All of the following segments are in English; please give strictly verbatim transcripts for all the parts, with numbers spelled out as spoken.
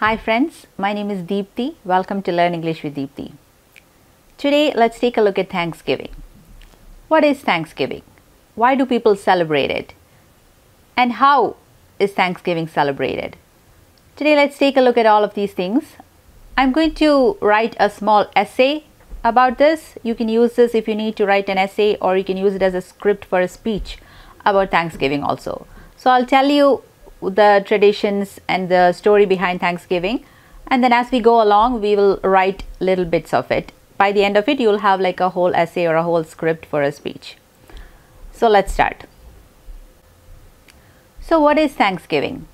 Hi friends, my name is Deepthi. Welcome to Learn English with Deepthi. Today, let's take a look at Thanksgiving. What is Thanksgiving? Why do people celebrate it? And how is Thanksgiving celebrated? Today, let's take a look at all of these things. I'm going to write a small essay about this. You can use this if you need to write an essay, or you can use it as a script for a speech about Thanksgiving also. So I'll tell you the traditions and the story behind Thanksgiving, and then as we go along we will write little bits of it. By the end of it you will have like a whole essay or a whole script for a speech. So let's start. So what is Thanksgiving?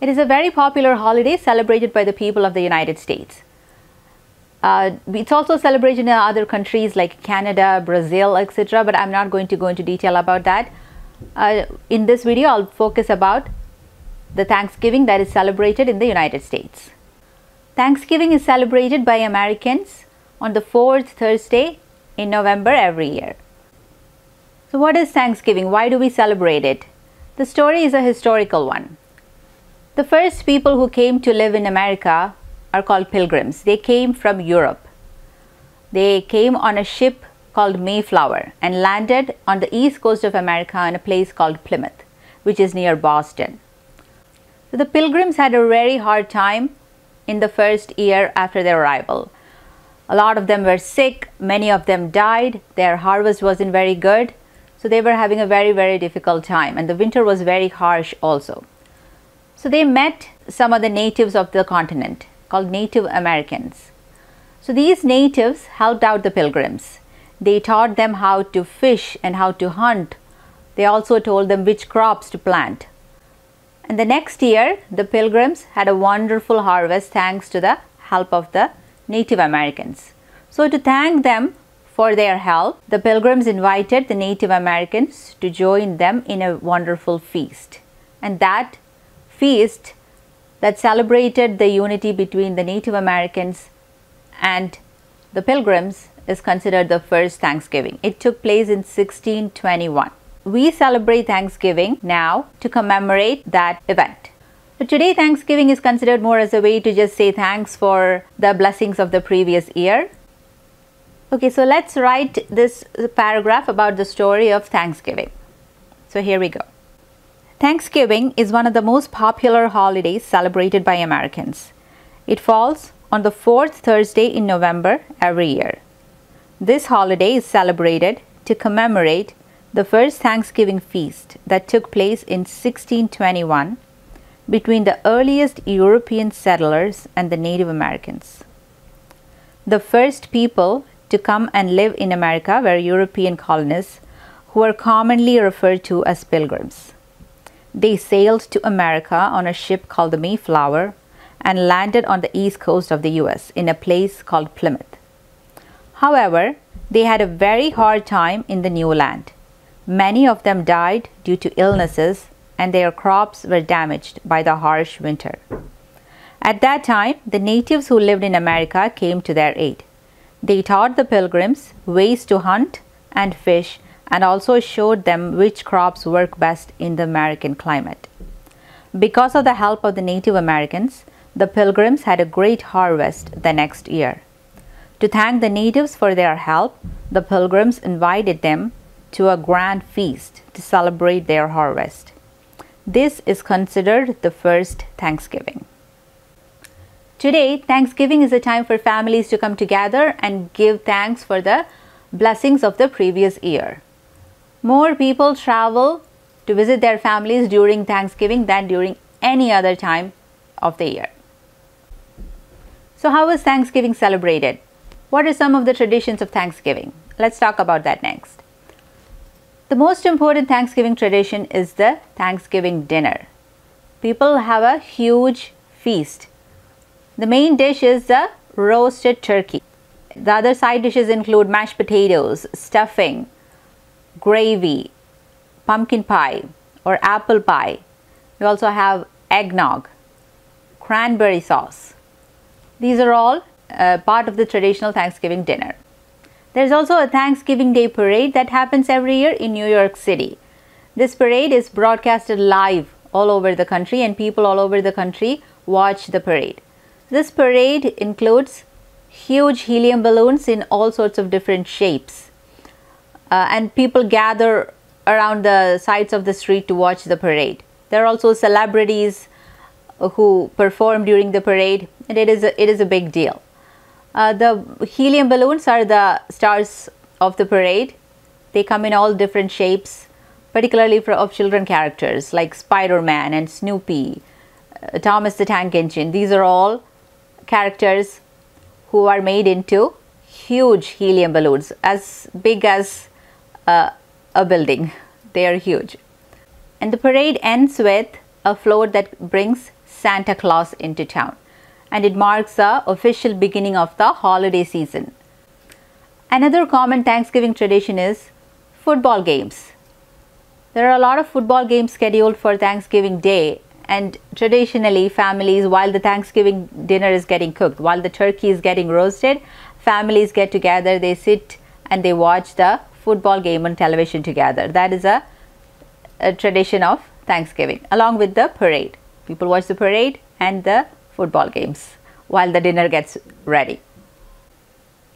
It is a very popular holiday celebrated by the people of the United States. Uh, it's also celebrated in other countries like Canada, Brazil, et cetera, but I'm not going to go into detail about that. Uh, in this video, I'll focus about the Thanksgiving that is celebrated in the United States. Thanksgiving is celebrated by Americans on the fourth Thursday in November every year. So what is Thanksgiving? Why do we celebrate it? The story is a historical one. The first people who came to live in America are called Pilgrims. They came from Europe. They came on a ship called Mayflower and landed on the east coast of America in a place called Plymouth, which is near Boston. So the Pilgrims had a very hard time in the first year after their arrival. A lot of them were sick, many of them died, their harvest wasn't very good, so they were having a very, very difficult time, and the winter was very harsh also. So they met some of the natives of the continent, called Native Americans. So these natives helped out the Pilgrims. They taught them how to fish and how to hunt. They also told them which crops to plant. And the next year, the Pilgrims had a wonderful harvest thanks to the help of the Native Americans. So to thank them for their help, the Pilgrims invited the Native Americans to join them in a wonderful feast. And that feast that celebrated the unity between the Native Americans and the Pilgrims is considered the first Thanksgiving. It took place in sixteen twenty-one. We celebrate Thanksgiving now to commemorate that event. So today Thanksgiving is considered more as a way to just say thanks for the blessings of the previous year. Okay, so let's write this paragraph about the story of Thanksgiving. So here we go. Thanksgiving is one of the most popular holidays celebrated by Americans. It falls on the fourth Thursday in November every year. This holiday is celebrated to commemorate the first Thanksgiving feast that took place in sixteen twenty-one between the earliest European settlers and the Native Americans. The first people to come and live in America were European colonists who are commonly referred to as Pilgrims. They sailed to America on a ship called the Mayflower and landed on the east coast of the U S in a place called Plymouth. However, they had a very hard time in the new land. Many of them died due to illnesses and their crops were damaged by the harsh winter. At that time, the natives who lived in America came to their aid. They taught the Pilgrims ways to hunt and fish, and also showed them which crops work best in the American climate. Because of the help of the Native Americans, the Pilgrims had a great harvest the next year. To thank the natives for their help, the Pilgrims invited them to a grand feast to celebrate their harvest. This is considered the first Thanksgiving. Today, Thanksgiving is a time for families to come together and give thanks for the blessings of the previous year. More people travel to visit their families during Thanksgiving than during any other time of the year. So how is Thanksgiving celebrated? What are some of the traditions of Thanksgiving? Let's talk about that next. The most important Thanksgiving tradition is the Thanksgiving dinner. People have a huge feast. The main dish is the roasted turkey. The other side dishes include mashed potatoes, stuffing, gravy, pumpkin pie or apple pie. We also have eggnog, cranberry sauce. These are all uh, part of the traditional Thanksgiving dinner. There's also a Thanksgiving Day parade that happens every year in New York City. This parade is broadcasted live all over the country, and people all over the country watch the parade. This parade includes huge helium balloons in all sorts of different shapes. Uh, and people gather around the sides of the street to watch the parade. There are also celebrities who perform during the parade, and it is a, it is a big deal. Uh, the helium balloons are the stars of the parade. They come in all different shapes, particularly for, of children characters like Spider-Man and Snoopy, uh, Thomas the Tank Engine. These are all characters who are made into huge helium balloons, as big as uh, a building. They are huge. And the parade ends with a float that brings Santa Claus into town. And it marks the official beginning of the holiday season. Another common Thanksgiving tradition is football games. There are a lot of football games scheduled for Thanksgiving Day, and traditionally families, while the Thanksgiving dinner is getting cooked, while the turkey is getting roasted, families get together, they sit and they watch the football game on television together. That is a, a tradition of Thanksgiving, along with the parade. People watch the parade and the football games while the dinner gets ready.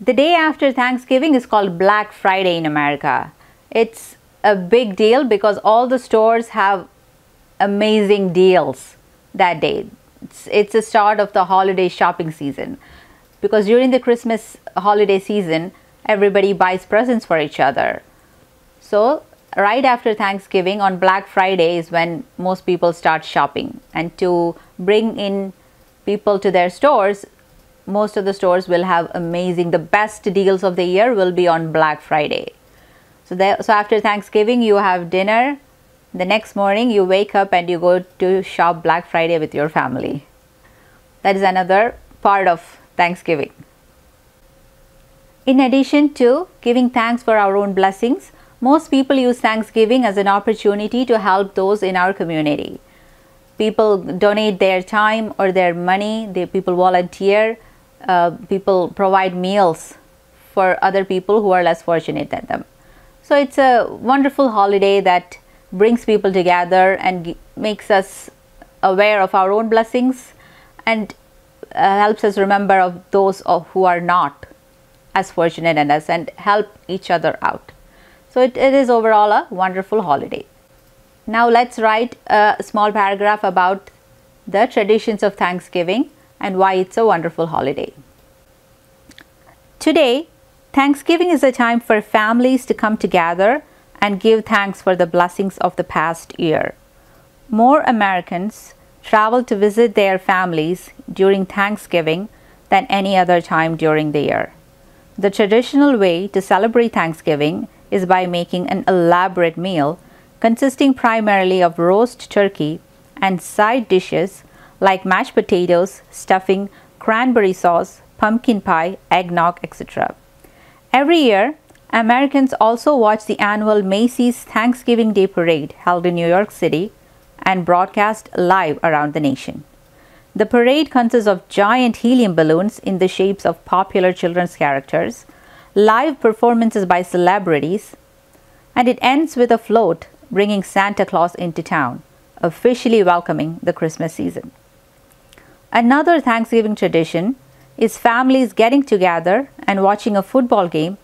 The day after Thanksgiving is called Black Friday in America. It's a big deal because all the stores have amazing deals that day. It's, it's the start of the holiday shopping season, because during the Christmas holiday season, everybody buys presents for each other. So right after Thanksgiving, on Black Friday, is when most people start shopping, and to bring in people to their stores, most of the stores will have amazing, the best deals of the year will be on Black Friday. So, there, so after Thanksgiving, you have dinner. The next morning, you wake up and you go to shop Black Friday with your family. That is another part of Thanksgiving. In addition to giving thanks for our own blessings, most people use Thanksgiving as an opportunity to help those in our community. People donate their time or their money, they, people volunteer. Uh, people provide meals for other people who are less fortunate than them. So it's a wonderful holiday that brings people together and makes us aware of our own blessings, and uh, helps us remember of those of who are not as fortunate as us, and help each other out. So it, it is overall a wonderful holiday. Now let's write a small paragraph about the traditions of Thanksgiving and why it's a wonderful holiday. Today, Thanksgiving is a time for families to come together and give thanks for the blessings of the past year. More Americans travel to visit their families during Thanksgiving than any other time during the year. The traditional way to celebrate Thanksgiving is by making an elaborate meal consisting primarily of roast turkey and side dishes like mashed potatoes, stuffing, cranberry sauce, pumpkin pie, eggnog, et cetera. Every year, Americans also watch the annual Macy's Thanksgiving Day Parade, held in New York City and broadcast live around the nation. The parade consists of giant helium balloons in the shapes of popular children's characters, live performances by celebrities, and it ends with a float bringing Santa Claus into town, officially welcoming the Christmas season. Another Thanksgiving tradition is families getting together and watching a football game,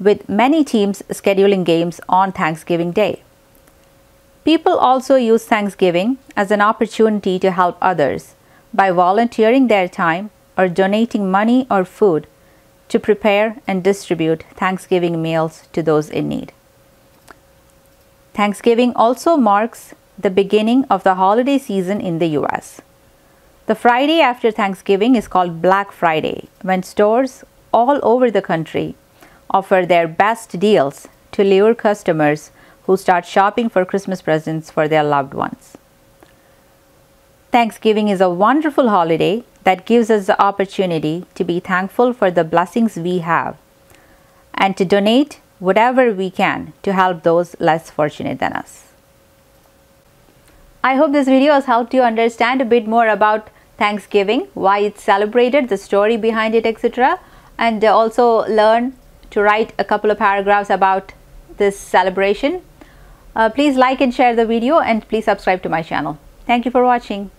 with many teams scheduling games on Thanksgiving Day. People also use Thanksgiving as an opportunity to help others by volunteering their time or donating money or food to prepare and distribute Thanksgiving meals to those in need. Thanksgiving also marks the beginning of the holiday season in the U S. The Friday after Thanksgiving is called Black Friday, when stores all over the country offer their best deals to lure customers who start shopping for Christmas presents for their loved ones. Thanksgiving is a wonderful holiday that gives us the opportunity to be thankful for the blessings we have and to donate whatever we can to help those less fortunate than us. I hope this video has helped you understand a bit more about Thanksgiving, why it's celebrated, the story behind it, et cetera, and also learn to write a couple of paragraphs about this celebration. Uh, please like and share the video, and please subscribe to my channel. Thank you for watching.